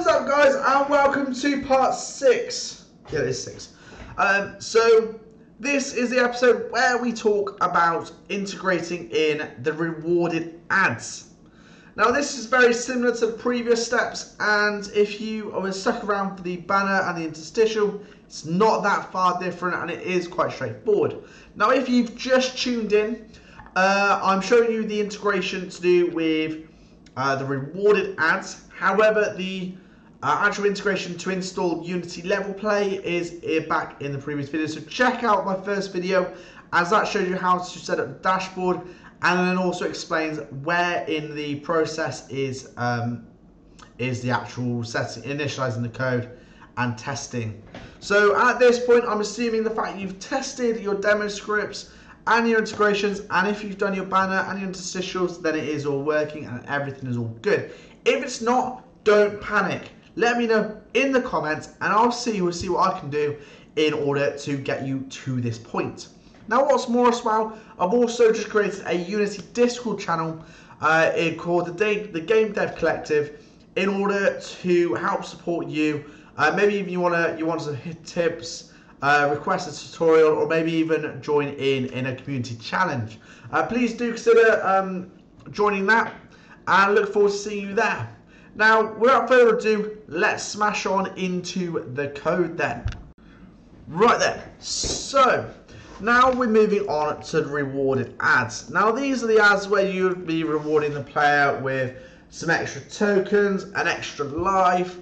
What is up, guys, and welcome to part 6. Yeah, it is 6. So this is the episode where we talk about integrating in the rewarded ads. Now this is very similar to the previous steps, and if you are stuck around for the banner and the interstitial, it's not that far different and it is quite straightforward. Now if you've just tuned in, I'm showing you the integration to do with the rewarded ads. However, the actual integration to install Unity Levelplay is back in the previous video. So check out my first video, as that shows you how to set up the dashboard and then also explains where in the process is the actual setting, initializing the code and testing. So at this point, I'm assuming the fact you've tested your demo scripts and your integrations, and if you've done your banner and your interstitials, then it is all working and everything is all good. If it's not, don't panic. Let me know in the comments and I'll see what I can do in order to get you to this point. Now what's more as well, I've also just created a Unity Discord channel called the Game Dev Collective, in order to help support you. Maybe even you want some tips, request a tutorial, or maybe even join in a community challenge. Please do consider joining that, and look forward to seeing you there. Now, without further ado, let's smash on into the code then. Right then, so now we're moving on to the rewarded ads. Now these are the ads where you'll be rewarding the player with some extra tokens, an extra life,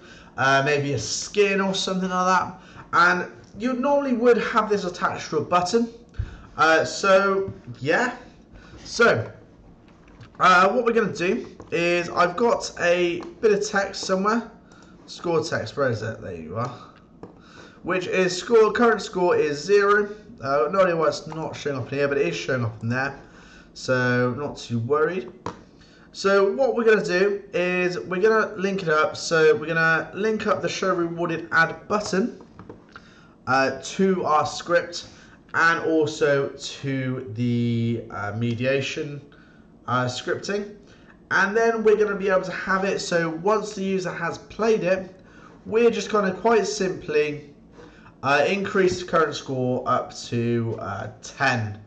maybe a skin or something like that. And you normally would have this attached to a button. What we're going to do is, I've got a bit of text somewhere, score text, where is it, there you are, which is score, current score is 0, not only why it's not showing up in here, but it is showing up in there, so not too worried. So what we're going to do is, we're going to link it up, so we're going to link up the show rewarded ad button to our script, and also to the mediation scripting, and then we're going to be able to have it so once the user has played it, we're just going to quite simply increase the current score up to 10,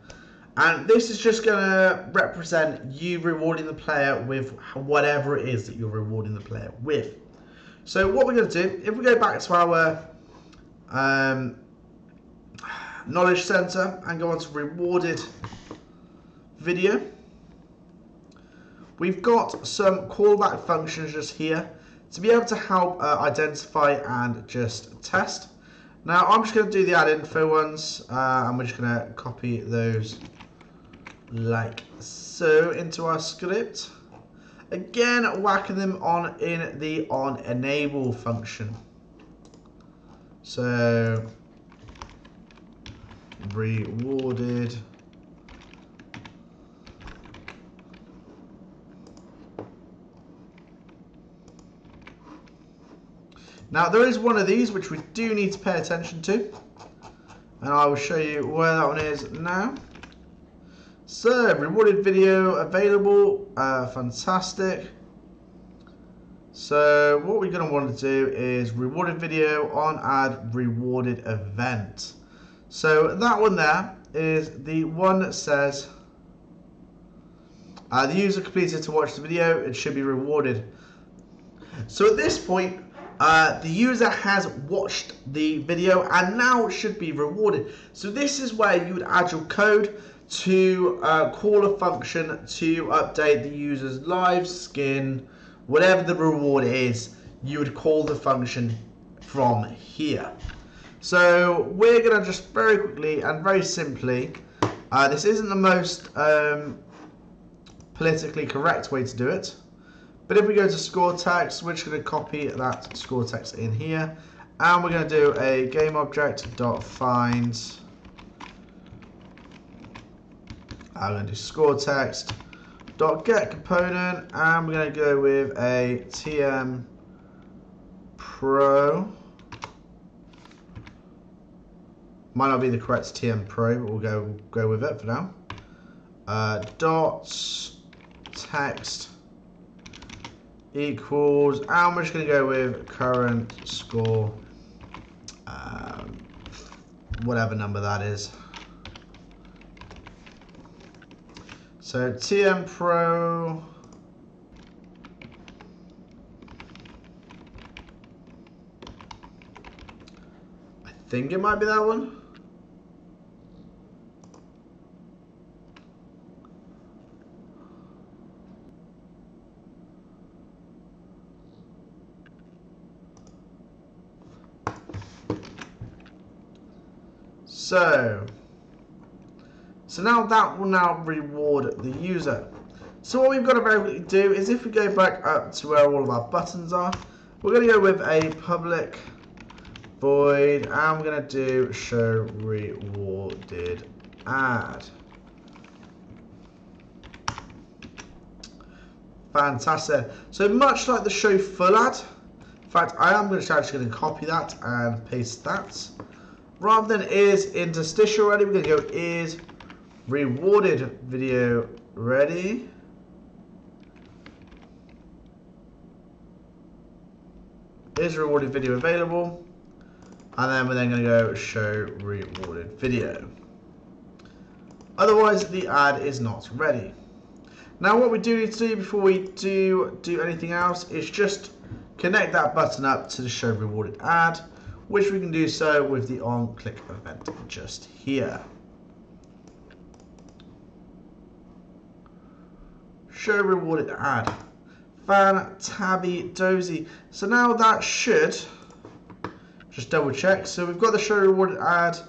and this is just going to represent you rewarding the player with whatever it is that you're rewarding the player with. So what we're going to do, if we go back to our knowledge center and go on to rewarded video, we've got some callback functions just here to be able to help identify and just test. Now I'm just going to do the ad info ones, and we're just going to copy those like so into our script. Again, whacking them on in the on enable function. So rewarded . Now there is one of these which we do need to pay attention to, and I will show you where that one is now. So rewarded video available, fantastic. So what we're going to want to do is rewarded video on ad rewarded event. So that one there is the one that says the user completed to watch the video, it should be rewarded. So at this point, the user has watched the video and now should be rewarded. So this is where you would add your code to call a function to update the user's live, skin, whatever the reward is, you would call the function from here. So we're going to just very quickly and very simply, this isn't the most politically correct way to do it, but if we go to score text, we're just going to copy that score text in here, and we're going to do a game object dot find. I'm going to do score text dot get component, and we're going to go with a TM Pro. Might not be the correct TM Pro, but we'll go with it for now. Dot text equals, and we're just going to go with current score, whatever number that is. So TM Pro I think it might be that one. So now that will now reward the user. So what we've got to very quickly do is, if we go back up to where all of our buttons are, we're going to go with a public void, and I'm going to do show rewarded ad. Fantastic. So much like the show full ad, in fact I am actually going to copy that and paste that. Rather than is interstitial ready, we're going to go is rewarded video ready. Is rewarded video available? And then we're then going to go show rewarded video. Otherwise the ad is not ready. Now what we do need to do before we do anything else is just connect that button up to the show rewarded ad, which we can do so with the on click event just here. Show rewarded ad. Fantabby dozy. So now that should, just double check. So we've got the show rewarded ad,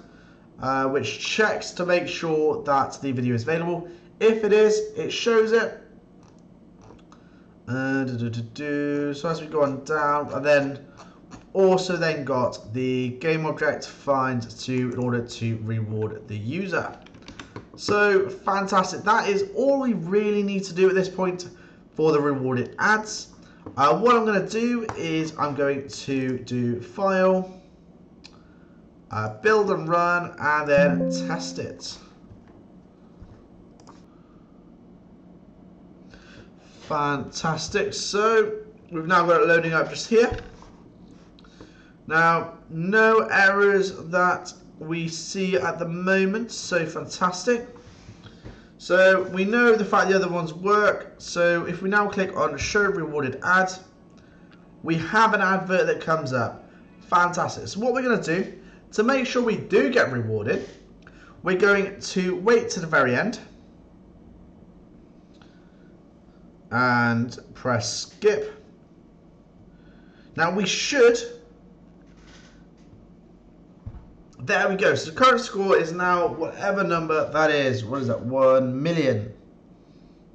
which checks to make sure that the video is available. If it is, it shows it. So as we go on down, and then also then got the game object find to in order to reward the user. So fantastic. That is all we really need to do at this point for the rewarded ads. What I'm going to do is I'm going to do file, build and run, and then test it. Fantastic. So we've now got it loading up just here. Now, no errors that we see at the moment. So fantastic. So we know the fact the other ones work. So if we now click on show rewarded ad, we have an advert that comes up. Fantastic. So what we're going to do to make sure we do get rewarded, we're going to wait to the very end and press skip. Now we should, there we go. So the current score is now whatever number that is. What is that? 1 million.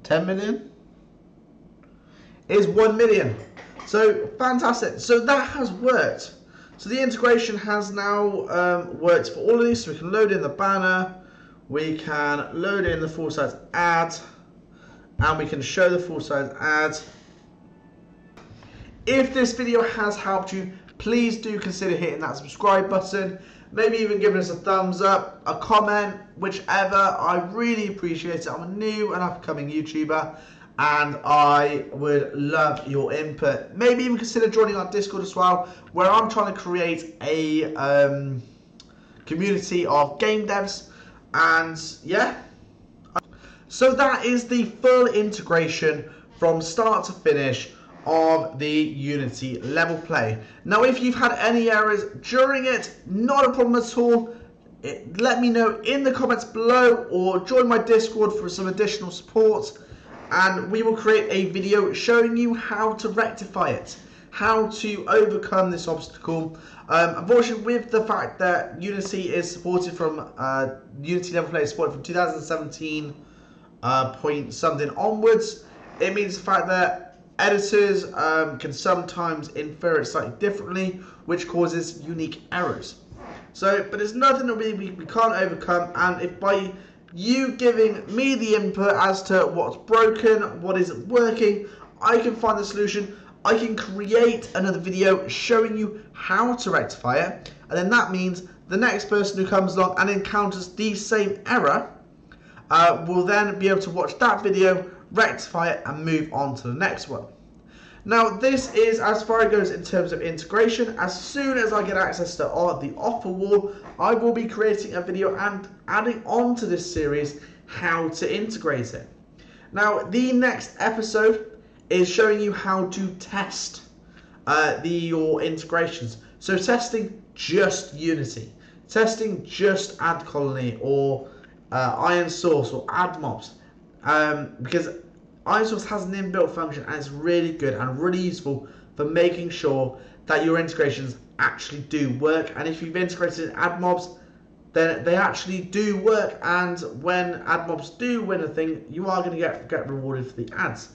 10 million? Is 1 million. So fantastic. So that has worked. So the integration has now worked for all of these. So we can load in the banner. We can load in the full size ad. And we can show the full size ad. If this video has helped you, please do consider hitting that subscribe button. Maybe even giving us a thumbs up, a comment, whichever. I really appreciate it. I'm a new and upcoming YouTuber, and I would love your input. Maybe even consider joining our Discord as well, where I'm trying to create a community of game devs. And yeah. So that is the full integration from start to finish of the Unity Levelplay. Now if you've had any errors during it, not a problem at all. Let me know in the comments below, or join my Discord for some additional support, and we will create a video showing you how to rectify it, how to overcome this obstacle. Unfortunately, with the fact that Unity is supported from Unity Levelplay is supported from 2017 point something onwards, it means the fact that editors can sometimes infer it slightly differently, which causes unique errors. So, but it's nothing that we can't overcome, and if by you giving me the input as to what's broken, what isn't working, I can find the solution, I can create another video showing you how to rectify it, and then that means the next person who comes along and encounters the same error will then be able to watch that video, rectify it, and move on to the next one. Now this is as far as it goes in terms of integration. As soon as I get access to the offer wall, I will be creating a video and adding on to this series how to integrate it. Now the next episode is showing you how to test your integrations. So testing just Unity, testing just AdColony or IronSource or AdMobs, because IronSource has an inbuilt function and it's really good and really useful for making sure that your integrations actually do work. And if you've integrated AdMobs, then they actually do work, and when AdMobs do win a thing, you are going to get rewarded for the ads.